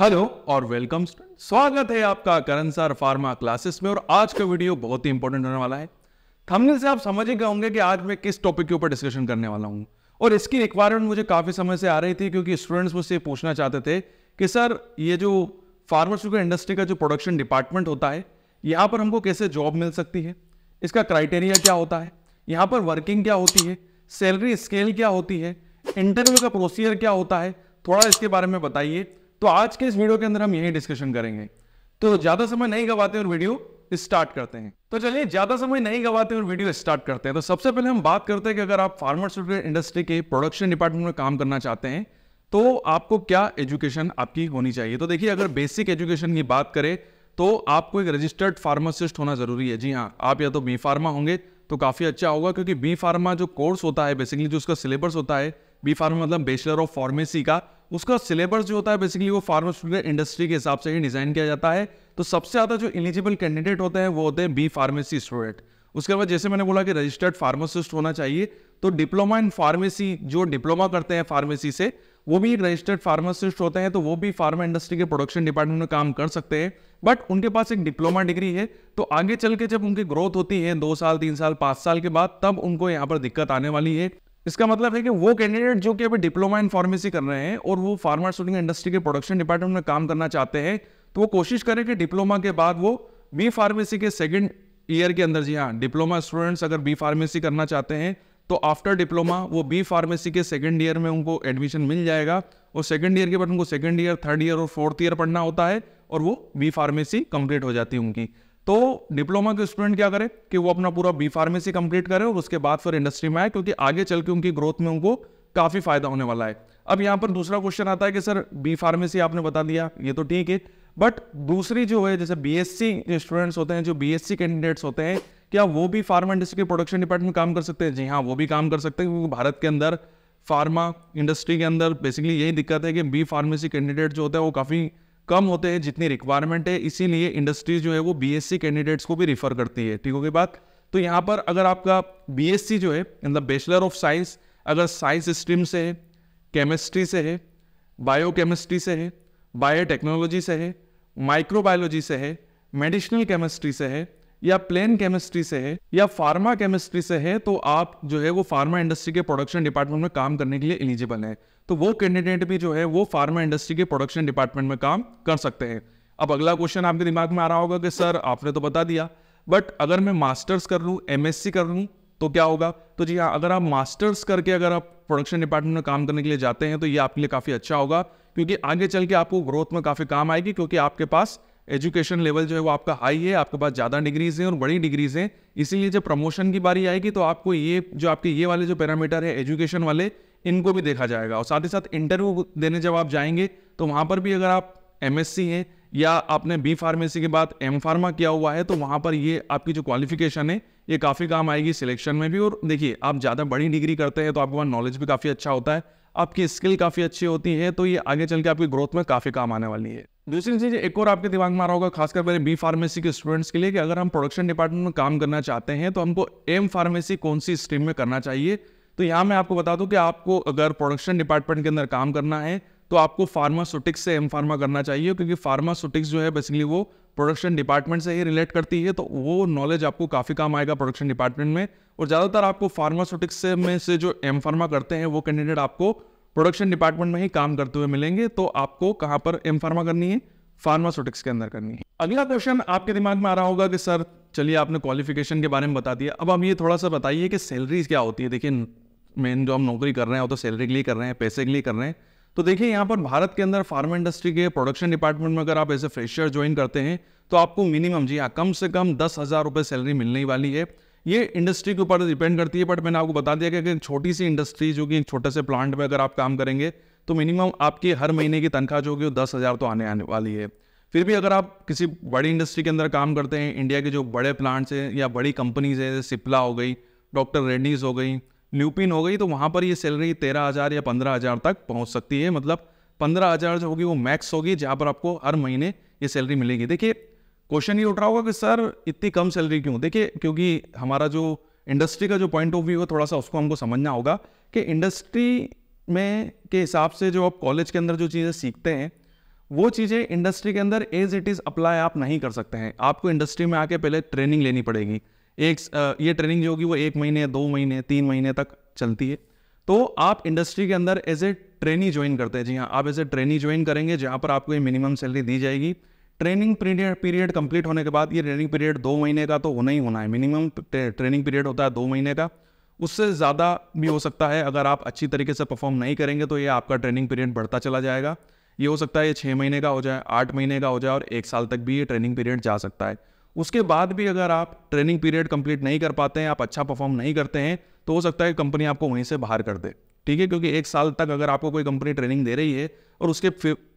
Hello और welcome student, स्वागत है आपका करणसर फार्मा क्लासेस में। और आज का वीडियो बहुत ही इंपॉर्टेंट होने वाला है। थंबनेल से आप समझ ही गए होंगे कि आज मैं किस टॉपिक के ऊपर डिस्कशन करने वाला हूँ। और इसकी रिक्वायरमेंट मुझे काफ़ी समय से आ रही थी, क्योंकि स्टूडेंट्स मुझसे पूछना चाहते थे कि सर ये जो फार्मास्यूटिकल इंडस्ट्री का जो प्रोडक्शन डिपार्टमेंट होता है, यहाँ पर हमको कैसे जॉब मिल सकती है, इसका क्राइटेरिया क्या होता है, यहाँ पर वर्किंग क्या होती है, सैलरी स्केल क्या होती है, इंटरव्यू का प्रोसीजर क्या होता है, थोड़ा इसके बारे में बताइए। तो आज के इस वीडियो के अंदर हम यही डिस्कशन करेंगे। तो ज़्यादा समय नहीं गवाते और वीडियो स्टार्ट करते हैं। तो चलिए, ज़्यादा समय नहीं गवाते और वीडियो स्टार्ट करते हैं। तो सबसे पहले हम बात करते हैं कि अगर आप फार्मास्यूटिकल इंडस्ट्री के प्रोडक्शन डिपार्टमेंट में काम करना चाहते हैं तो आपको क्या एजुकेशन आपकी होनी चाहिए। तो देखिए, अगर बेसिक एजुकेशन की बात करें तो आपको एक रजिस्टर्ड फार्मासिस्ट होना ज़रूरी है। जी हाँ, आप या तो बी फार्मा होंगे तो काफ़ी अच्छा होगा, क्योंकि बी फार्मा जो कोर्स होता है, बेसिकली जो उसका सिलेबस होता है, बी फार्मा मतलब बैचलर ऑफ फार्मेसी का, उसका सिलेबस जो होता है बेसिकली वो फार्मास्यूटिकल इंडस्ट्री के हिसाब से ही डिज़ाइन किया जाता है। तो सबसे ज़्यादा जो एलिजिबल कैंडिडेट होते हैं वो होते हैं बी फार्मेसी स्टूडेंट। उसके बाद जैसे मैंने बोला कि रजिस्टर्ड फार्मासिस्ट होना चाहिए, तो डिप्लोमा इन फार्मेसी, जो डिप्लोमा करते हैं फार्मेसी से, वो भी एक रजिस्टर्ड फार्मासिस्ट होते हैं, तो वो भी फार्मा इंडस्ट्री के प्रोडक्शन डिपार्टमेंट में काम कर सकते हैं। बट उनके पास एक डिप्लोमा डिग्री है, तो आगे चल के जब उनकी ग्रोथ होती है 2 साल 3 साल 5 साल के बाद, तब उनको यहाँ पर दिक्कत आने वाली है। इसका मतलब है कि वो कैंडिडेट जो कि अभी डिप्लोमा इन फार्मेसी कर रहे हैं और वो फार्मास्यूटिकल इंडस्ट्री के प्रोडक्शन डिपार्टमेंट में काम करना चाहते हैं, तो वो कोशिश करें कि डिप्लोमा के बाद वो बी फार्मेसी के सेकेंड ईयर के अंदर, जी हाँ, डिप्लोमा स्टूडेंट्स अगर बी फार्मेसी करना चाहते हैं तो आफ्टर डिप्लोमा वो बी फार्मेसी के सेकेंड ईयर में उनको एडमिशन मिल जाएगा। और सेकेंड ईयर के बाद उनको सेकेंड ईयर, थर्ड ईयर और फोर्थ ईयर पढ़ना होता है, और वो बी फार्मेसी कंप्लीट हो जाती है उनकी। तो डिप्लोमा के स्टूडेंट क्या करें कि वो अपना पूरा बी फार्मेसी कंप्लीट करें और उसके बाद फिर इंडस्ट्री में आए, क्योंकि आगे चल के उनकी ग्रोथ में उनको काफ़ी फायदा होने वाला है। अब यहाँ पर दूसरा क्वेश्चन आता है कि सर बी फार्मेसी आपने बता दिया, ये तो ठीक है, बट दूसरी जो है, जैसे बीएससी जो स्टूडेंट्स होते हैं, जो बीएससी कैंडिडेट्स होते हैं, क्या वो भी फार्मा इंडस्ट्री के प्रोडक्शन डिपार्टमेंट में काम कर सकते हैं? जी हाँ, वो भी काम कर सकते हैं, क्योंकि भारत के अंदर फार्मा इंडस्ट्री के अंदर बेसिकली यही दिक्कत है कि बी फार्मेसी कैंडिडेट जो होता है वो काफ़ी कम होते हैं जितनी रिक्वायरमेंट है, इसीलिए इंडस्ट्री जो है वो बीएससी कैंडिडेट्स को भी रिफर करती है। ठीक होगी बात। तो यहाँ पर अगर आपका बीएससी जो है मतलब बैचलर ऑफ साइंस, अगर साइंस स्ट्रीम से है, केमिस्ट्री से है, बायोकेमिस्ट्री से है, बायोटेक्नोलॉजी से है, माइक्रोबायोलॉजी से है, मेडिसिनल केमिस्ट्री से है, या प्लेन केमिस्ट्री से है, या फार्मा केमिस्ट्री से है, तो आप जो है वो फार्मा इंडस्ट्री के प्रोडक्शन डिपार्टमेंट में काम करने के लिए एलिजिबल है। तो वो कैंडिडेट भी जो है वो फार्मा इंडस्ट्री के प्रोडक्शन डिपार्टमेंट में काम कर सकते हैं। अब अगला क्वेश्चन आपके दिमाग में आ रहा होगा कि सर आपने तो बता दिया, बट अगर मैं मास्टर्स कर लूँ, एमएससी कर लूँ तो क्या होगा? तो जी हाँ, अगर आप मास्टर्स करके अगर आप प्रोडक्शन डिपार्टमेंट में काम करने के लिए जाते हैं तो ये आपके लिए काफ़ी अच्छा होगा, क्योंकि आगे चल के आपको ग्रोथ में काफ़ी काम आएगी, क्योंकि आपके पास एजुकेशन लेवल जो है वो आपका हाई है, आपके पास ज़्यादा डिग्रीज हैं और बड़ी डिग्रीज हैं, इसीलिए जब प्रमोशन की बारी आएगी तो आपको ये जो आपके ये वाले जो पैरामीटर है एजुकेशन वाले, इनको भी देखा जाएगा। और साथ ही साथ इंटरव्यू देने जब आप जाएंगे तो वहाँ पर भी अगर आप एमएससी हैं या आपने बी फार्मेसी के बाद एम फार्मा किया हुआ है, तो वहाँ पर ये आपकी जो क्वालिफिकेशन है ये काफ़ी काम आएगी सिलेक्शन में भी। और देखिए, आप ज़्यादा बड़ी डिग्री करते हैं तो आपके पास नॉलेज भी काफ़ी अच्छा होता है, आपकी स्किल काफ़ी अच्छी होती है, तो ये आगे चल के आपकी ग्रोथ में काफ़ी काम आने वाली है। दूसरी चीज़ एक और आपके दिमाग में आ रहा होगा, खासकर मेरे बी फार्मेसी के स्टूडेंट्स के लिए, कि अगर हम प्रोडक्शन डिपार्टमेंट में काम करना चाहते हैं तो हमको एम फार्मेसी कौन सी स्ट्रीम में करना चाहिए। तो यहाँ मैं आपको बता दूँ कि आपको अगर प्रोडक्शन डिपार्टमेंट के अंदर काम करना है तो आपको फार्मास्यूटिक्स से एम फार्मा करना चाहिए, क्योंकि फार्मास्यूटिक्स जो है बेसिकली वो प्रोडक्शन डिपार्टमेंट से ही रिलेट करती है, तो वो नॉलेज आपको काफ़ी काम आएगा प्रोडक्शन डिपार्टमेंट में। और ज़्यादातर आपको फार्मास्यूटिक्स में से जो एम फार्मा करते हैं वो कैंडिडेट आपको प्रोडक्शन डिपार्टमेंट में ही काम करते हुए मिलेंगे। तो आपको कहाँ पर एम फार्मा करनी है? फार्मास्यूटिक्स के अंदर करनी है। अगला क्वेश्चन आपके दिमाग में आ रहा होगा कि सर चलिए आपने क्वालिफिकेशन के बारे में बता दिया, अब हम ये थोड़ा सा बताइए कि सैलरीज क्या होती है। देखिए, मेन जो हम नौकरी कर रहे हैं वो तो सैलरी के लिए कर रहे हैं, पैसे के लिए कर रहे हैं। तो देखिए, यहाँ पर भारत के अंदर फार्मा इंडस्ट्री के प्रोडक्शन डिपार्टमेंट में अगर आप एज ए फ्रेशर ज्वाइन करते हैं तो आपको मिनिमम, जी हाँ, कम से कम 10,000 रुपये सैलरी मिलने वाली है। ये इंडस्ट्री के ऊपर डिपेंड करती है, बट मैंने आपको बता दिया कि अगर छोटी सी इंडस्ट्री जो कि एक छोटे से प्लांट में अगर आप काम करेंगे तो मिनिमम आपकी हर महीने की तनख्वाह जो होगी वो 10,000 तो आने वाली है। फिर भी अगर आप किसी बड़ी इंडस्ट्री के अंदर काम करते हैं, इंडिया के जो बड़े प्लांट्स हैं या बड़ी कंपनीज हैं, जैसे सिप्ला हो गई, डॉ रेड्डीज हो गई, ल्यूपिन हो गई, तो वहाँ पर ये सैलरी 13,000 या 15,000 तक पहुँच सकती है। मतलब 15,000 जो होगी वो मैक्स होगी, जहाँ पर आपको हर महीने ये सैलरी मिलेगी। देखिए, क्वेश्चन ये उठ रहा होगा कि सर इतनी कम सैलरी क्यों? देखिए, क्योंकि हमारा जो इंडस्ट्री का जो पॉइंट ऑफ व्यू है थोड़ा सा उसको हमको समझना होगा कि इंडस्ट्री में के हिसाब से जो आप कॉलेज के अंदर जो चीज़ें सीखते हैं वो चीज़ें इंडस्ट्री के अंदर एज इट इज़ अप्लाई आप नहीं कर सकते हैं। आपको इंडस्ट्री में आके पहले ट्रेनिंग लेनी पड़ेगी। ये ट्रेनिंग जो होगी वो 1 महीने 2 महीने 3 महीने तक चलती है। तो आप इंडस्ट्री के अंदर एज ए ट्रेनी ज्वाइन करते हैं। जी हाँ, आप एज ए ट्रेनी ज्वाइन करेंगे जहाँ पर आपको ये मिनिमम सैलरी दी जाएगी। ट्रेनिंग पीरियड कंप्लीट होने के बाद, ये ट्रेनिंग पीरियड 2 महीने का तो होना ही होना है, मिनिमम ट्रेनिंग पीरियड होता है 2 महीने का। उससे ज़्यादा भी हो सकता है, अगर आप अच्छी तरीके से परफॉर्म नहीं करेंगे तो ये आपका ट्रेनिंग पीरियड बढ़ता चला जाएगा। ये हो सकता है ये 6 महीने का हो जाए, 8 महीने का हो जाए और 1 साल तक भी ये ट्रेनिंग पीरियड जा सकता है। उसके बाद भी अगर आप ट्रेनिंग पीरियड कंप्लीट नहीं कर पाते हैं, आप अच्छा परफॉर्म नहीं करते हैं, तो हो सकता है कंपनी आपको वहीं से बाहर कर दे। ठीक है, क्योंकि 1 साल तक अगर आपको कोई कंपनी ट्रेनिंग दे रही है और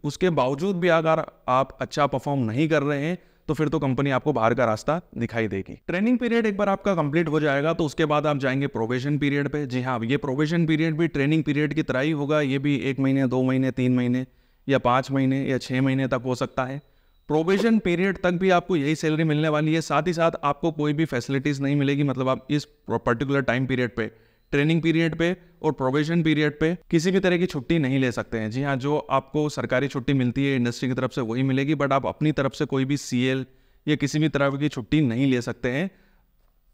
उसके बावजूद भी अगर आप अच्छा परफॉर्म नहीं कर रहे हैं तो फिर तो कंपनी आपको बाहर का रास्ता दिखाई देगी। ट्रेनिंग पीरियड एक बार आपका कंप्लीट हो जाएगा तो उसके बाद आप जाएंगे प्रोबेशन पीरियड पे। जी हाँ, ये प्रोबेशन पीरियड भी ट्रेनिंग पीरियड की तरह ही होगा। ये भी 1 महीने 2 महीने 3 महीने या 5 महीने या 6 महीने तक हो सकता है। प्रोबेशन पीरियड तक भी आपको यही सैलरी मिलने वाली है। साथ ही साथ आपको कोई भी फैसिलिटीज़ नहीं मिलेगी। मतलब आप इस पर्टिकुलर टाइम पीरियड पे, ट्रेनिंग पीरियड पे और प्रोबेशन पीरियड पे किसी भी तरह की छुट्टी नहीं ले सकते हैं। जी हाँ, जो आपको सरकारी छुट्टी मिलती है इंडस्ट्री की तरफ से वही मिलेगी, बट आप अपनी तरफ से कोई भी CL या किसी भी तरह की छुट्टी नहीं ले सकते हैं।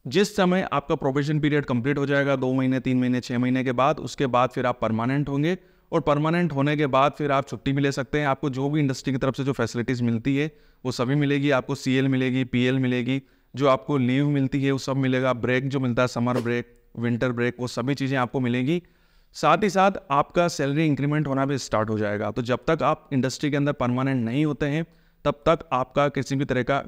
जिस समय आपका प्रोबेशन पीरियड कंप्लीट हो जाएगा 2 महीने 3 महीने 6 महीने के बाद, उसके बाद फिर आप परमानेंट होंगे और परमानेंट होने के बाद फिर आप छुट्टी भी ले सकते हैं। आपको जो भी इंडस्ट्री की तरफ से जो फैसिलिटीज़ मिलती है वो सभी मिलेगी। आपको CL मिलेगी, PL मिलेगी, जो आपको लीव मिलती है वो सब मिलेगा। ब्रेक जो मिलता है, समर ब्रेक, विंटर ब्रेक, वो सभी चीज़ें आपको मिलेगी। साथ ही साथ आपका सैलरी इंक्रीमेंट होना भी स्टार्ट हो जाएगा। तो जब तक आप इंडस्ट्री के अंदर परमानेंट नहीं होते हैं तब तक आपका किसी भी तरह का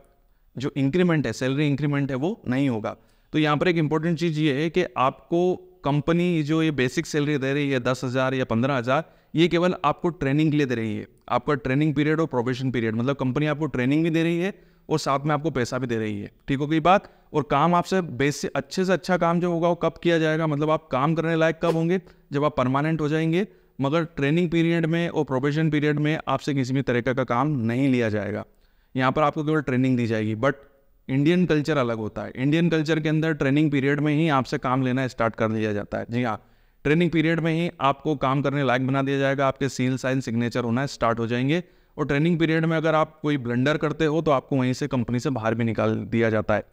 जो इंक्रीमेंट है, सैलरी इंक्रीमेंट है, वो नहीं होगा। तो यहाँ पर एक इम्पॉर्टेंट चीज़ ये है कि आपको कंपनी जो ये बेसिक सैलरी दे रही है 10,000 या 15,000, ये केवल आपको ट्रेनिंग के लिए दे रही है। आपका ट्रेनिंग पीरियड और प्रोबेशन पीरियड, मतलब कंपनी आपको ट्रेनिंग भी दे रही है और साथ में आपको पैसा भी दे रही है। ठीक होगी बात। और काम आपसे बेसिक अच्छे से अच्छा काम जो होगा वो कब किया जाएगा, मतलब आप काम करने लायक कब होंगे, जब आप परमानेंट हो जाएंगे। मगर ट्रेनिंग पीरियड में और प्रोबेशन पीरियड में आपसे किसी भी तरह का काम नहीं लिया जाएगा। यहाँ पर आपको केवल ट्रेनिंग दी जाएगी। बट इंडियन कल्चर अलग होता है। इंडियन कल्चर के अंदर ट्रेनिंग पीरियड में ही आपसे काम लेना स्टार्ट कर दिया जाता है। जी हाँ, ट्रेनिंग पीरियड में ही आपको काम करने लायक बना दिया जाएगा। आपके सील साइन सिग्नेचर होना स्टार्ट हो जाएंगे और ट्रेनिंग पीरियड में अगर आप कोई ब्लंडर करते हो तो आपको वहीं से कंपनी से बाहर भी निकाल दिया जाता है।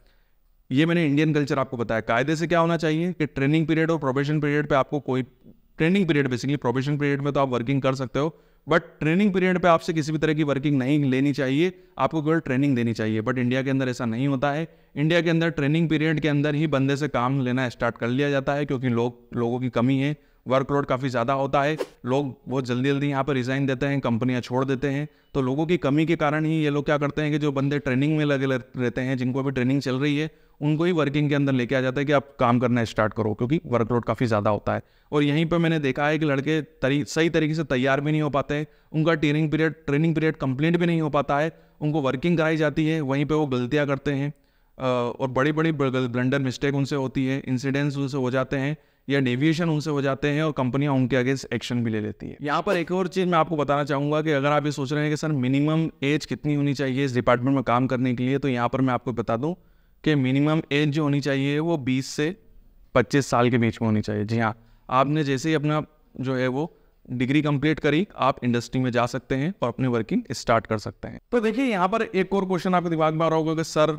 ये मैंने इंडियन कल्चर आपको बताया। कायदे से क्या होना चाहिए कि ट्रेनिंग पीरियड और प्रोबेशन पीरियड पे आपको कोई training period, basically probation period में तो आप वर्किंग कर सकते हो, बट ट्रेनिंग पीरियड पे आपसे किसी भी तरह की वर्किंग नहीं लेनी चाहिए। आपको केवल ट्रेनिंग देनी चाहिए। बट इंडिया के अंदर ऐसा नहीं होता है। इंडिया के अंदर ट्रेनिंग पीरियड के अंदर ही बंदे से काम लेना स्टार्ट कर लिया जाता है, क्योंकि लोगों की कमी है, वर्कलोड काफ़ी ज़्यादा होता है, लोग बहुत जल्दी जल्दी यहाँ पर रिज़ाइन देते हैं, कंपनियाँ छोड़ देते हैं। तो लोगों की कमी के कारण ही ये लोग क्या करते हैं कि जो बंदे ट्रेनिंग में लगे रहते हैं, जिनको भी ट्रेनिंग चल रही है, उनको ही वर्किंग के अंदर लेके आ जाता है कि आप काम करना स्टार्ट करो, क्योंकि वर्कलोड काफ़ी ज़्यादा होता है। और यहीं पर मैंने देखा है कि लड़के सही तरीके से तैयार भी नहीं हो पाते, उनका ट्रेनिंग पीरियड कंप्लीट भी नहीं हो पाता है, उनको वर्किंग कराई जाती है, वहीं पर वो गलतियाँ करते हैं और बड़ी बड़ी ब्लंडर मिस्टेक उनसे होती है, इंसिडेंट्स उनसे हो जाते हैं या डेविएशन उनसे हो जाते हैं और कंपनियां उनके अगेंस्ट एक्शन भी ले लेती है। यहाँ पर एक और चीज़ मैं आपको बताना चाहूँगा कि अगर आप ये सोच रहे हैं कि सर मिनिमम एज कितनी होनी चाहिए इस डिपार्टमेंट में काम करने के लिए, तो यहाँ पर मैं आपको बता दूँ कि मिनिमम एज जो होनी चाहिए वो 20 से 25 साल के बीच में होनी चाहिए। जी हाँ, आपने जैसे ही अपना जो है वो डिग्री कंप्लीट करी, आप इंडस्ट्री में जा सकते हैं और अपनी वर्किंग स्टार्ट कर सकते हैं। तो देखिए, यहाँ पर एक और क्वेश्चन आपके दिमाग में आ रहा होगा कि सर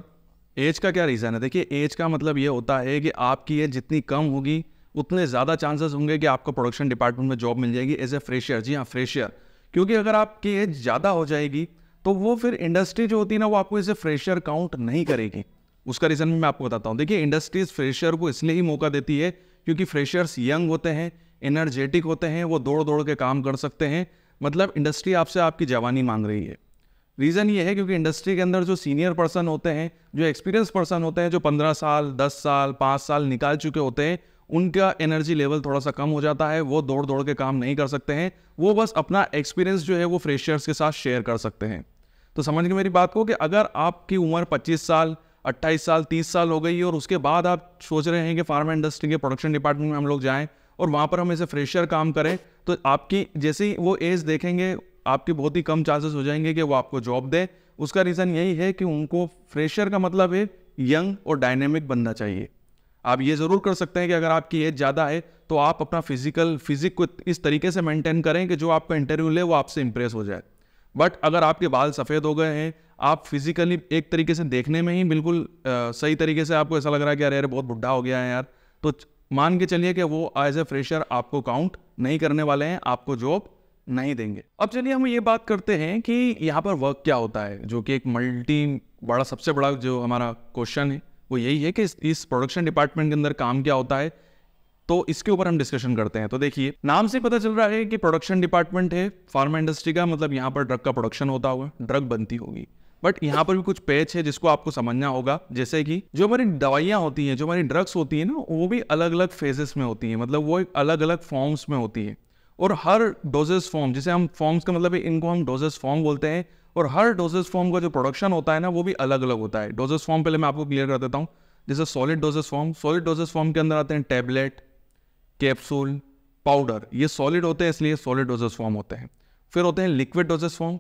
एज का क्या रीज़न है। देखिए, एज का मतलब ये होता है कि आपकी एज जितनी कम होगी उतने ज़्यादा चांसेस होंगे कि आपको प्रोडक्शन डिपार्टमेंट में जॉब मिल जाएगी एज ए फ्रेशर। जी हाँ, फ्रेशर, क्योंकि अगर आपकी एज ज़्यादा हो जाएगी तो वो फिर इंडस्ट्री जो होती है ना वो आपको एज ए फ्रेशर काउंट नहीं करेगी। उसका रीज़न मैं आपको बताता हूँ। देखिए, इंडस्ट्रीज फ्रेशर को इसलिए ही मौका देती है क्योंकि फ्रेशर्स यंग होते हैं, एनर्जेटिक होते हैं, वो दौड़ दौड़ के काम कर सकते हैं। मतलब इंडस्ट्री आपसे आपकी जवानी मांग रही है। रीज़न ये है क्योंकि इंडस्ट्री के अंदर जो सीनियर पर्सन होते हैं, जो एक्सपीरियंस पर्सन होते हैं, जो 15 साल 10 साल 5 साल निकाल चुके होते हैं, उनका एनर्जी लेवल थोड़ा सा कम हो जाता है। वो दौड़ दौड़ के काम नहीं कर सकते हैं। वो बस अपना एक्सपीरियंस जो है वो फ्रेशर्स के साथ शेयर कर सकते हैं। तो समझ गए मेरी बात को कि अगर आपकी उम्र 25 साल 28 साल 30 साल हो गई है और उसके बाद आप सोच रहे हैं कि फार्मा इंडस्ट्री के प्रोडक्शन डिपार्टमेंट में हम लोग जाएँ और वहाँ पर हम ऐसे फ्रेशर काम करें, तो आपकी जैसे ही वो एज देखेंगे आपके बहुत ही कम चांसेस हो जाएंगे कि वो आपको जॉब दे। उसका रीज़न यही है कि उनको फ्रेशर का मतलब है यंग और डायनेमिक बनना चाहिए। आप ये ज़रूर कर सकते हैं कि अगर आपकी एज ज़्यादा है तो आप अपना फिजिक को इस तरीके से मेंटेन करें कि जो आपका इंटरव्यू ले वो आपसे इम्प्रेस हो जाए। बट अगर आपके बाल सफ़ेद हो गए हैं, आप फिजिकली एक तरीके से देखने में ही बिल्कुल सही तरीके से आपको ऐसा लग रहा है कि अरे यार बहुत बुढ़ा हो गया है यार, तो मान के चलिए कि वो एज ए फ्रेशर आपको काउंट नहीं करने वाले हैं, आपको जॉब नहीं देंगे। अब चलिए हम ये बात करते हैं कि यहाँ पर वर्क क्या होता है, जो कि एक सबसे बड़ा जो हमारा क्वेश्चन है वो यही है कि इस प्रोडक्शन डिपार्टमेंट के अंदर काम क्या होता है, तो इसके ऊपर हम डिस्कशन करते हैं। तो देखिए, नाम से पता चल रहा है कि प्रोडक्शन डिपार्टमेंट है फार्मा इंडस्ट्री का, मतलब यहाँ पर ड्रग का प्रोडक्शन होता होगा, ड्रग बनती होगी। बट यहाँ पर भी कुछ पैच है जिसको आपको समझना होगा, जैसे कि जो हमारी दवाइयाँ होती हैं, जो हमारी ड्रग्स होती हैं ना, वो भी अलग अलग फेजेस में होती हैं, मतलब वो अलग अलग फॉर्म्स में होती है। और हर डोजेस फॉर्म, जिसे हम फॉर्म्स का मतलब है, इनको हम डोजेस फॉर्म बोलते हैं, और हर डोजेस फॉर्म का जो प्रोडक्शन होता है ना वो भी अलग अलग होता है। डोजेस फॉर्म पहले मैं आपको क्लियर कर देता हूँ, जैसे solid doses form, solid doses form के अंदर आते हैं टैबलेट, कैप्सूल, पाउडर, ये सॉलिड होते हैं इसलिए सॉलिड डोजेस फॉर्म होते हैं। फिर होते हैं liquid doses form,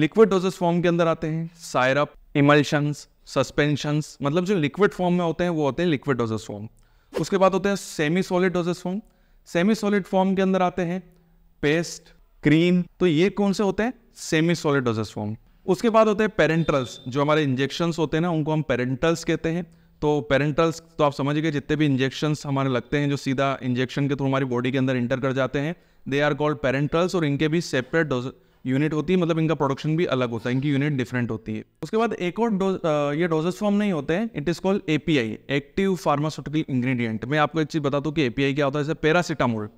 liquid doses form के अंदर आते हैं सायरप, इमल्शंस, सस्पेंशंस, मतलब जो लिक्विड फॉर्म में होते हैं वो होते हैं लिक्विड डोजेस फॉर्म। उसके बाद होते हैं semi solid doses form, semi solid form के अंदर आते हैं पेस्ट, क्रीम, तो ये कौन से होते हैं सेमी सॉलिड डोजेस फॉर्म। उसके बाद होते हैं पेरेंटल्स, जो हमारे इंजेक्शंस होते हैं ना उनको हम पेरेंटल्स कहते हैं। तो पेरेंटल्स तो आप समझ गए, जितने भी इंजेक्शंस हमारे लगते हैं जो सीधा इंजेक्शन के थ्रू हमारी बॉडी के अंदर इंटर कर जाते हैं, दे आर कॉल्ड पेरेंटल्स, और इनके भी सेपरेट डोज यूनिट होती है, मतलब इनका प्रोडक्शन भी अलग होता है, इनकी यूनिट डिफरेंट होती है। उसके बाद एक और ये डोजेस फॉर्म नहीं होते हैं, it is called API, active pharmaceutical ingredient. मैं आपको एक चीज़ बता दूँ कि एपीआई क्या होता है। जैसे पैरासीटामोल,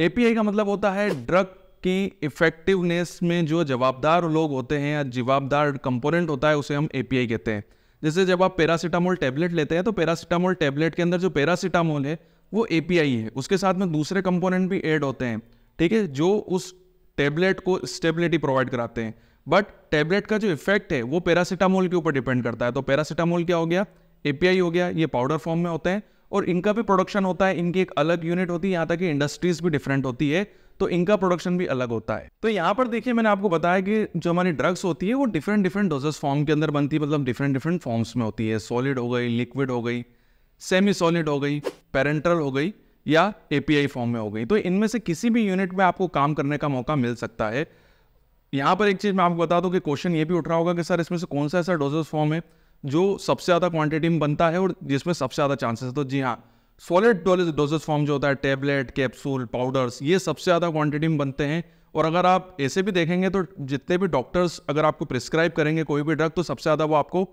एपीआई का मतलब होता है ड्रग की इफेक्टिवनेस में जो जवाबदार लोग होते हैं या जवाबदार कंपोनेंट होता है उसे हम एपीआई कहते हैं। जैसे जब आप पैरासीटामोल टैबलेट लेते हैं तो पैरासीटामोल टैबलेट के अंदर जो पैरासीटामोल है वो एपीआई है, उसके साथ में दूसरे कंपोनेंट भी ऐड होते हैं, ठीक है, जो उस टैबलेट को स्टेबिलिटी प्रोवाइड कराते हैं। बट टैबलेट का जो इफेक्ट है वो पैरासीटामोल के ऊपर डिपेंड करता है। तो पैरासीटामोल क्या हो गया, एपीआई हो गया, ये पाउडर फॉर्म में होते हैं और इनका भी प्रोडक्शन होता है, इनकी एक अलग यूनिट होती है, यहाँ तक कि इंडस्ट्रीज भी डिफरेंट होती है, तो इनका प्रोडक्शन भी अलग होता है। तो यहाँ पर देखिए, मैंने आपको बताया कि जो हमारी ड्रग्स होती है वो डिफरेंट डिफरेंट डोजेस फॉर्म के अंदर बनती है, मतलब डिफरेंट डिफरेंट फॉर्म्स में होती है। सॉलिड हो गई, लिक्विड हो गई, सेमी सॉलिड हो गई, पेरेंटल हो गई या एपीआई फॉर्म में हो गई। तो इनमें से किसी भी यूनिट में आपको काम करने का मौका मिल सकता है। यहाँ पर एक चीज़ मैं आपको बता दूँ कि क्वेश्चन ये भी उठ रहा होगा कि सर इसमें से कौन सा ऐसा डोजेस फॉर्म है जो सबसे ज़्यादा क्वांटिटी में बनता है और जिसमें सबसे ज़्यादा चांसेस है। तो जी हाँ, सॉलिड डोजेस फॉर्म जो होता है टैबलेट, कैप्सूल, पाउडर्स, ये सबसे ज़्यादा क्वांटिटी में बनते हैं। और अगर आप ऐसे भी देखेंगे तो जितने भी डॉक्टर्स अगर आपको प्रिस्क्राइब करेंगे कोई भी ड्रग, तो सबसे ज़्यादा वो आपको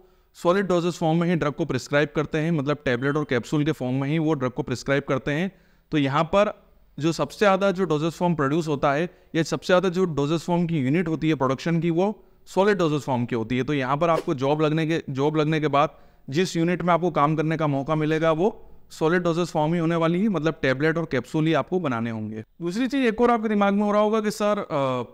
सॉलिड डोजेस फॉर्म में ही ड्रग को प्रिस्क्राइब करते हैं, मतलब टैबलेट और कैप्सूल के फॉर्म में ही वो ड्रग को प्रिस्क्राइब करते हैं। तो यहाँ पर जो सबसे ज़्यादा जो डोजेस फॉर्म प्रोड्यूस होता है या सबसे ज़्यादा जो डोजेस फॉर्म की यूनिट होती है प्रोडक्शन की, वो सॉलिड डोजेस फॉर्म की होती है। तो यहाँ पर आपको जॉब लगने के बाद जिस यूनिट में आपको काम करने का मौका मिलेगा वो सॉलिड डोजेस फॉर्म ही होने वाली है, मतलब टैबलेट और कैप्सूल ही आपको बनाने होंगे। दूसरी चीज़ एक और आपके दिमाग में हो रहा होगा कि सर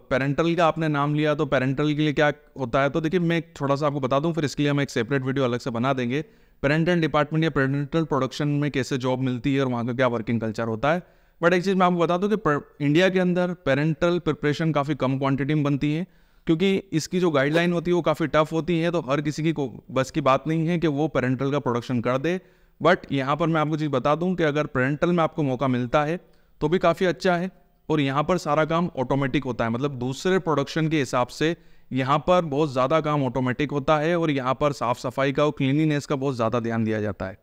पेरेंटल का आपने नाम लिया तो पेरेंटल के लिए क्या होता है। तो देखिए, मैं थोड़ा सा आपको बता दूं, फिर इसके लिए हम एक सेपरेट वीडियो अलग से बना देंगे। पेरेंटल डिपार्टमेंट या पेरेंटल प्रोडक्शन में कैसे जॉब मिलती है और वहाँ का क्या वर्किंग कल्चर होता है। बट एक चीज़ मैं आपको बता दूँ कि इंडिया के अंदर पेरेंटल प्रिपरेशन काफ़ी कम क्वान्टिटी में बनती है, क्योंकि इसकी जो गाइडलाइन होती है वो काफ़ी टफ होती है। तो हर किसी की बस की बात नहीं है कि वो पेरेंटल का प्रोडक्शन कर दे। बट यहाँ पर मैं आपको चीज़ बता दूँ कि अगर पेरेंटल में आपको मौका मिलता है तो भी काफ़ी अच्छा है, और यहाँ पर सारा काम ऑटोमेटिक होता है, मतलब दूसरे प्रोडक्शन के हिसाब से यहाँ पर बहुत ज़्यादा काम ऑटोमेटिक होता है, और यहाँ पर साफ़ सफाई का और क्लीनिनेस का बहुत ज़्यादा ध्यान दिया जाता है।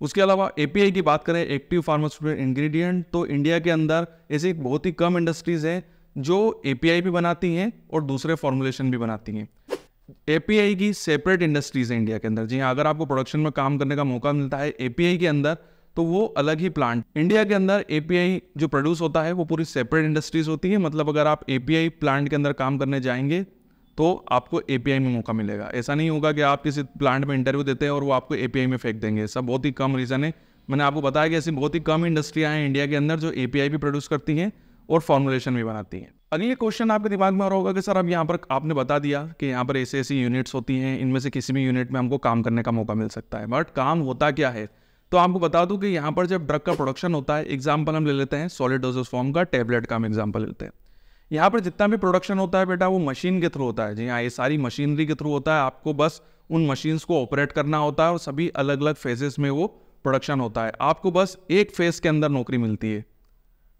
उसके अलावा एपीआई की बात करें, एक्टिव फार्मास्यूटिकल इंग्रेडिएंट, तो इंडिया के अंदर ऐसी बहुत ही कम इंडस्ट्रीज़ हैं जो एपीआई भी बनाती हैं और दूसरे फॉर्मुलेशन भी बनाती हैं। एपीआई की सेपरेट इंडस्ट्रीज है इंडिया के अंदर। जी हाँ, अगर आपको प्रोडक्शन में काम करने का मौका मिलता है एपीआई के अंदर तो वो अलग ही प्लांट। इंडिया के अंदर एपीआई जो प्रोड्यूस होता है वो पूरी सेपरेट इंडस्ट्रीज होती है, मतलब अगर आप एपीआई प्लांट के अंदर काम करने जाएंगे तो आपको एपीआई में मौका मिलेगा। ऐसा नहीं होगा कि आप किसी प्लांट में इंटरव्यू देते हैं और वो आपको एपीआई में फेंक देंगे। सब बहुत ही कम रीज़न है, मैंने आपको बताया कि ऐसी बहुत ही कम इंडस्ट्रियाँ हैं इंडिया के अंदर जो एपीआई भी प्रोड्यूस करती हैं और फॉर्मुलेशन भी बनाती हैं। अगले क्वेश्चन आपके दिमाग में आ रहा होगा कि सर अब यहाँ पर आपने बता दिया कि यहाँ पर ऐसे ऐसी यूनिट्स होती हैं, इनमें से किसी भी यूनिट में हमको काम करने का मौका मिल सकता है, बट काम होता क्या है। तो आपको बता दूं कि यहाँ पर जब ड्रग का प्रोडक्शन होता है, एग्जाम्पल हम ले लेते हैं सॉलिड डोजेस फॉर्म का, टैबलेट का हम एग्जाम्पल लेते हैं। यहाँ पर जितना भी प्रोडक्शन होता है बेटा वो मशीन के थ्रू होता है। जी हाँ, ये सारी मशीनरी के थ्रू होता है, आपको बस उन मशीन्स को ऑपरेट करना होता है और सभी अलग अलग फेजेस में वो प्रोडक्शन होता है। आपको बस एक फेज़ के अंदर नौकरी मिलती है,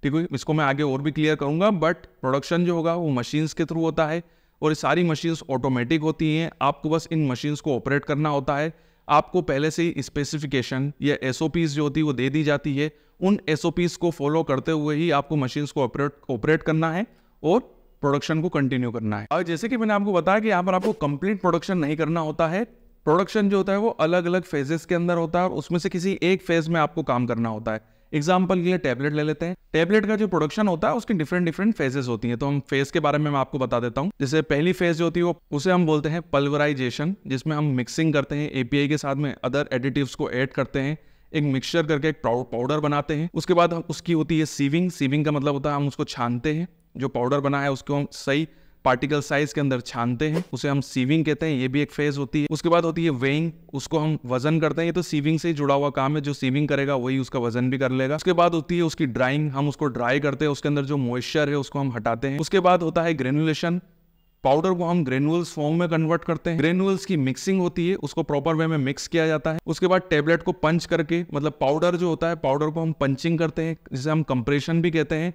ठीक है, इसको मैं आगे और भी क्लियर करूंगा। बट प्रोडक्शन जो होगा वो मशीन्स के थ्रू होता है और सारी मशीन्स ऑटोमेटिक होती हैं। आपको बस इन मशीन्स को ऑपरेट करना होता है। आपको पहले से ही स्पेसिफिकेशन या एसओपीज़ जो होती है वो दे दी जाती है। उन एसओपीज़ को फॉलो करते हुए ही आपको मशीन्स को ऑपरेट करना है और प्रोडक्शन को कंटिन्यू करना है। और जैसे कि मैंने आपको बताया कि यहाँ पर आपको कंप्लीट प्रोडक्शन नहीं करना होता है। प्रोडक्शन जो होता है वो अलग अलग फेजेस के अंदर होता है और उसमें से किसी एक फेज में आपको काम करना होता है। एग्जाम्पल के लिए टैबलेट ले लेते हैं। टैबलेट का जो प्रोडक्शन होता है उसके डिफरेंट फेजेस होती हैं, तो हम फेज के बारे में मैं आपको बता देता हूँ। जैसे पहली फेज जो होती है उसे हम बोलते हैं पल्वराइजेशन, जिसमें हम मिक्सिंग करते हैं, एपीआई के साथ में अदर एडिटिव्स को ऐड करते हैं, एक मिक्सचर करके एक पाउडर बनाते हैं। उसके बाद हम उसकी होती है सीविंग। सीविंग का मतलब होता है हम उसको छानते हैं, जो पाउडर बना है उसको हम सही पार्टिकल साइज के अंदर छानते हैं, उसे हम सीविंग कहते हैं। ये भी एक फेज होती है। उसके बाद होती है वेइंग, उसको हम वजन करते हैं। ये तो सीविंग से ही जुड़ा हुआ काम है, जो सीविंग करेगा वही उसका वजन भी कर लेगा। उसके बाद होती है उसकी ड्राइंग, हम उसको ड्राई करते हैं, उसके अंदर जो मॉइस्चर है उसको हम हटाते हैं। उसके बाद होता है ग्रेनुलेशन, पाउडर को हम ग्रेनुअल्स फॉर्म में कन्वर्ट करते हैं। ग्रेनुअल्स की मिक्सिंग होती है, उसको प्रॉपर वे में मिक्स किया जाता है। उसके बाद टेबलेट को पंच करके, मतलब पाउडर जो होता है पाउडर को हम पंचिंग करते हैं, जिसे हम कंप्रेशन भी कहते हैं।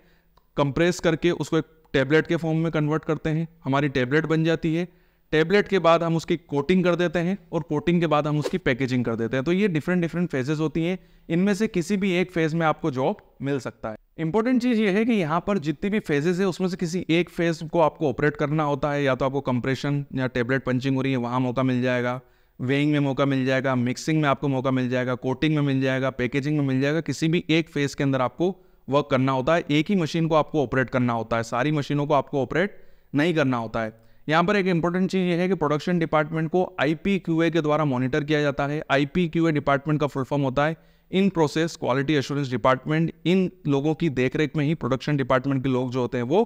कंप्रेस करके उसको एक टैबलेट के फॉर्म में कन्वर्ट करते हैं, हमारी टैबलेट बन जाती है। टैबलेट के बाद हम उसकी कोटिंग कर देते हैं और कोटिंग के बाद हम उसकी पैकेजिंग कर देते हैं। तो ये डिफरेंट फेजेस होती हैं। इनमें से किसी भी एक फेज में आपको जॉब मिल सकता है। इंपॉर्टेंट चीज़ ये है कि यहाँ पर जितनी भी फेजेस है उसमें से किसी एक फेज को आपको ऑपरेट करना होता है। या तो आपको कंप्रेशन या टैबलेट पंचिंग हो रही है वहाँ मौका मिल जाएगा, वेइंग में मौका मिल जाएगा, मिक्सिंग में आपको मौका मिल जाएगा, कोटिंग में मिल जाएगा, पैकेजिंग में मिल जाएगा। किसी भी एक फेज के अंदर आपको वर्क करना होता है। एक ही मशीन को आपको ऑपरेट करना होता है, सारी मशीनों को आपको ऑपरेट नहीं करना होता है। यहाँ पर एक इंपॉर्टेंट चीज़ ये है कि प्रोडक्शन डिपार्टमेंट को IPQA के द्वारा मॉनिटर किया जाता है। IPQA डिपार्टमेंट का फुल फॉर्म होता है in process quality assurance department. इन लोगों की देखरेख में ही प्रोडक्शन डिपार्टमेंट के लोग जो होते हैं वो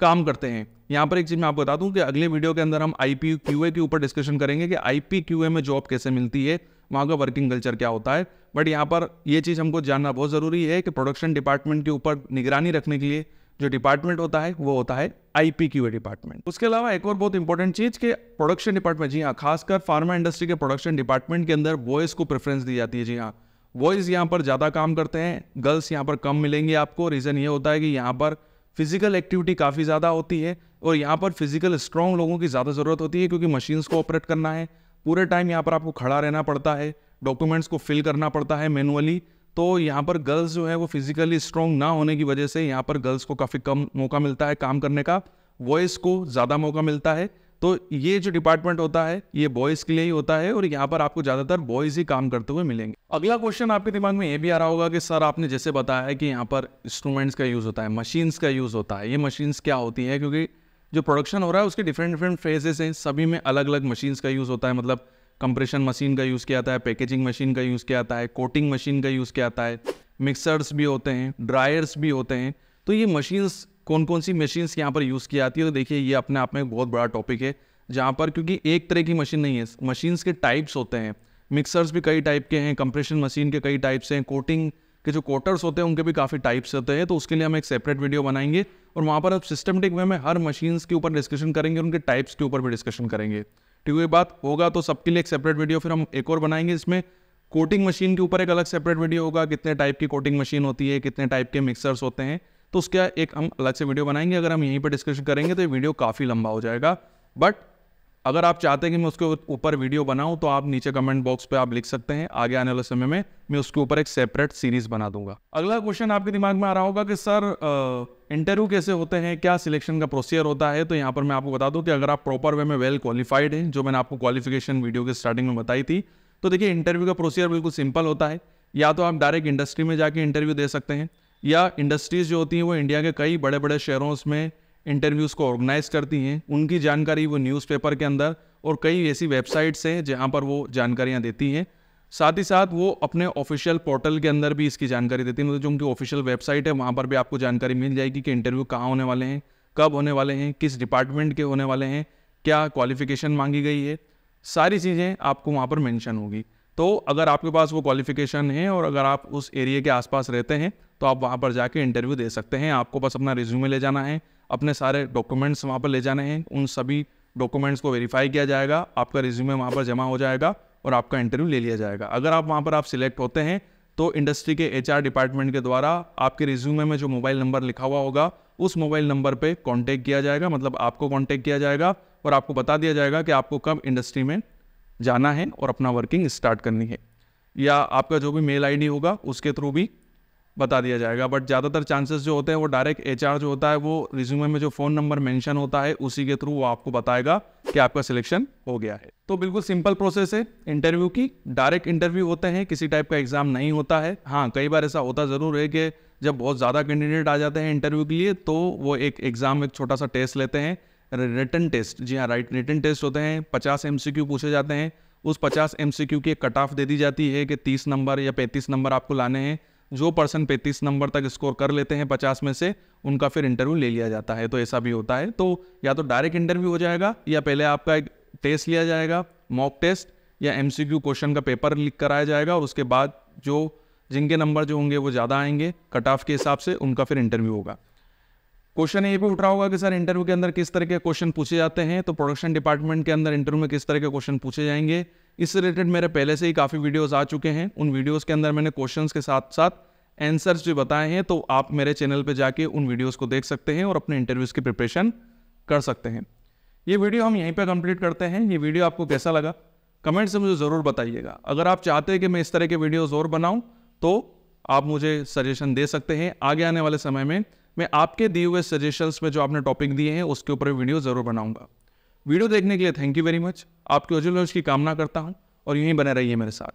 काम करते हैं। यहाँ पर एक चीज़ मैं आपको बता दूँ कि अगले वीडियो के अंदर हम IPQA के ऊपर डिस्कशन करेंगे कि IPQA में जॉब कैसे मिलती है, वहाँ का वर्किंग कल्चर क्या होता है। बट यहाँ पर ये चीज़ हमको जानना बहुत ज़रूरी है कि प्रोडक्शन डिपार्टमेंट के ऊपर निगरानी रखने के लिए जो डिपार्टमेंट होता है वो होता है IPQA डिपार्टमेंट। उसके अलावा एक और बहुत इंपॉर्टेंट चीज़ कि प्रोडक्शन डिपार्टमेंट, जी हाँ, खासकर फार्मा इंडस्ट्री के प्रोडक्शन डिपार्टमेंट के अंदर बॉयज़ को प्रेफरेंस दी जाती है। जी हाँ, बॉयज़ यहाँ पर ज़्यादा काम करते हैं, गर्ल्स यहाँ पर कम मिलेंगे आपको। रीज़न ये होता है कि यहाँ पर फिजिकल एक्टिविटी काफ़ी ज़्यादा होती है और यहाँ पर फिजिकल स्ट्रॉन्ग लोगों की ज़्यादा ज़रूरत होती है, क्योंकि मशीन्स को ऑपरेट करना है, पूरे टाइम यहाँ पर आपको खड़ा रहना पड़ता है, डॉक्यूमेंट्स को फिल करना पड़ता है मैनुअली। तो यहाँ पर गर्ल्स जो है वो फिजिकली स्ट्रॉन्ग ना होने की वजह से यहाँ पर गर्ल्स को काफ़ी कम मौका मिलता है काम करने का, बॉयज़ को ज़्यादा मौका मिलता है। तो ये जो डिपार्टमेंट होता है ये बॉयज़ के लिए ही होता है और यहाँ पर आपको ज़्यादातर बॉयज़ ही काम करते हुए मिलेंगे। अगला क्वेश्चन आपके दिमाग में ये भी आ रहा होगा कि सर आपने जैसे बताया है कि यहाँ पर इंस्ट्रूमेंट्स का यूज़ होता है, मशीन्स का यूज़ होता है, ये मशीन्स क्या होती हैं? क्योंकि जो प्रोडक्शन हो रहा है उसके डिफरेंट फेजेस हैं, सभी में अलग अलग मशीन्स का यूज़ होता है। मतलब कंप्रेशन मशीन का यूज़ किया जाता है, पैकेजिंग मशीन का यूज़ किया जाता है, कोटिंग मशीन का यूज़ किया जाता है, मिक्सर्स भी होते हैं, ड्रायर्स भी होते हैं। तो ये मशीन्स, कौन कौन सी मशीन्स यहाँ पर यूज़ की जाती है, तो देखिए ये अपने आप में बहुत बड़ा टॉपिक है, जहाँ पर क्योंकि एक तरह की मशीन नहीं है, मशीन्स के टाइप्स होते हैं। मिक्सर्स भी कई टाइप के हैं, कंप्रेशन मशीन के कई टाइप्स हैं, कोटिंग के जो कोटर्स होते हैं उनके भी काफ़ी टाइप्स होते हैं। तो उसके लिए हम एक सेपरेट वीडियो बनाएंगे और वहाँ पर आप सिस्टमेटिक वे में हर मशीन्स के ऊपर डिस्कशन करेंगे और उनके टाइप्स के ऊपर भी डिस्कशन करेंगे। ठीक है, बात होगा तो सबके लिए एक सेपरेट वीडियो फिर हम एक और बनाएंगे। इसमें कोटिंग मशीन के ऊपर एक अलग सेपरेट वीडियो होगा, कितने टाइप की कोटिंग मशीन होती है, कितने टाइप के मिक्सर्स होते हैं, तो उसका एक हम अलग से वीडियो बनाएंगे। अगर हम यहीं पर डिस्कशन करेंगे तो ये वीडियो काफ़ी लंबा हो जाएगा। बट अगर आप चाहते हैं कि मैं उसके ऊपर वीडियो बनाऊं तो आप नीचे कमेंट बॉक्स पे आप लिख सकते हैं, आगे आने वाले समय में मैं उसके ऊपर एक सेपरेट सीरीज बना दूंगा। अगला क्वेश्चन आपके दिमाग में आ रहा होगा कि सर इंटरव्यू कैसे होते हैं, क्या सिलेक्शन का प्रोसीजर होता है? तो यहाँ पर मैं आपको बता दूं कि अगर आप प्रॉपर वे में वेल क्वालिफाइड हैं, जो मैंने आपको क्वालिफिकेशन वीडियो के स्टार्टिंग में बताई थी, तो देखिए इंटरव्यू का प्रोसीजर बिल्कुल सिंपल होता है। या तो आप डायरेक्ट इंडस्ट्री में जाके इंटरव्यू दे सकते हैं, या इंडस्ट्रीज जो होती हैं वो इंडिया के कई बड़े बड़े शहरों में इंटरव्यूज़ को ऑर्गेनाइज करती हैं। उनकी जानकारी वो न्यूज़पेपर के अंदर और कई ऐसी वेबसाइट्स हैं जहां पर वो जानकारियां देती हैं। साथ ही साथ वो अपने ऑफिशियल पोर्टल के अंदर भी इसकी जानकारी देती हैं, मतलब जो उनकी ऑफिशियल वेबसाइट है वहां पर भी आपको जानकारी मिल जाएगी कि इंटरव्यू कहाँ होने वाले हैं, कब होने वाले हैं, किस डिपार्टमेंट के होने वाले हैं, क्या क्वालिफिकेशन मांगी गई है, सारी चीज़ें आपको वहाँ पर मैंशन होगी। तो अगर आपके पास वो क्वालिफिकेशन है और अगर आप उस एरिया के आसपास रहते हैं तो आप वहाँ पर जाके इंटरव्यू दे सकते हैं। आपको बस अपना रिज्यूमे ले जाना है, अपने सारे डॉक्यूमेंट्स वहाँ पर ले जाने हैं, उन सभी डॉक्यूमेंट्स को वेरीफाई किया जाएगा, आपका रिज्यूमे वहाँ पर जमा हो जाएगा और आपका इंटरव्यू ले लिया जाएगा। अगर आप वहाँ पर आप सिलेक्ट होते हैं तो इंडस्ट्री के HR डिपार्टमेंट के द्वारा आपके रिज्यूमे में जो मोबाइल नंबर लिखा हुआ होगा उस मोबाइल नंबर पे कांटेक्ट किया जाएगा, मतलब आपको कांटेक्ट किया जाएगा और आपको बता दिया जाएगा कि आपको कब इंडस्ट्री में जाना है और अपना वर्किंग स्टार्ट करनी है, या आपका जो भी मेल आईडी होगा उसके थ्रू भी बता दिया जाएगा। बट ज़्यादातर चांसेस जो होते हैं वो डायरेक्ट HR जो होता है वो रिज्यूमे में जो फ़ोन नंबर मेंशन होता है उसी के थ्रू वो आपको बताएगा कि आपका सिलेक्शन हो गया है। तो बिल्कुल सिंपल प्रोसेस है इंटरव्यू की। डायरेक्ट इंटरव्यू होते हैं, किसी टाइप का एग्ज़ाम नहीं होता है। हाँ, कई बार ऐसा होता ज़रूर है कि जब बहुत ज़्यादा कैंडिडेट आ जाते हैं इंटरव्यू के लिए तो वो एक एग्ज़ाम एक छोटा सा टेस्ट लेते हैं, रिटन टेस्ट। जी हाँ, रिटन टेस्ट होते हैं। 50 MCQ पूछे जाते हैं। उस 50 MCQ की एक कट ऑफ दे दी जाती है कि 30 नंबर या 35 नंबर आपको लाने हैं। जो पर्सन 35 नंबर तक स्कोर कर लेते हैं 50 में से, उनका फिर इंटरव्यू ले लिया जाता है। तो ऐसा भी होता है। तो या तो डायरेक्ट इंटरव्यू हो जाएगा या पहले आपका एक टेस्ट लिया जाएगा, मॉक टेस्ट या MCQ क्वेश्चन का पेपर लिख कराया जाएगा और उसके बाद जो जिनके नंबर जो होंगे वो ज़्यादा आएंगे कट ऑफ के हिसाब से, उनका फिर इंटरव्यू होगा। क्वेश्चन ये भी उठ रहा होगा कि सर इंटरव्यू के अंदर किस तरह के क्वेश्चन पूछे जाते हैं, तो प्रोडक्शन डिपार्टमेंट के अंदर इंटरव्यू में किस तरह के क्वेश्चन पूछे जाएंगे, इस रिलेटेड मेरे पहले से ही काफ़ी वीडियोस आ चुके हैं। उन वीडियोस के अंदर मैंने क्वेश्चंस के साथ साथ आंसर्स भी बताए हैं, तो आप मेरे चैनल पर जाके उन वीडियोज़ को देख सकते हैं और अपने इंटरव्यूज़ की प्रिपरेशन कर सकते हैं। ये वीडियो हम यहीं पर कंप्लीट करते हैं। ये वीडियो आपको कैसा लगा कमेंट से मुझे ज़रूर बताइएगा। अगर आप चाहते हैं कि मैं इस तरह के वीडियोज़ और बनाऊँ तो आप मुझे सजेशन दे सकते हैं। आगे आने वाले समय में मैं आपके दिए हुए सजेशंस में जो आपने टॉपिक दिए हैं उसके ऊपर वीडियो ज़रूर बनाऊंगा। वीडियो देखने के लिए थैंक यू वेरी मच। आपके उज्जवल भविष्य की कामना करता हूं और यूं ही बने रहिए मेरे साथ।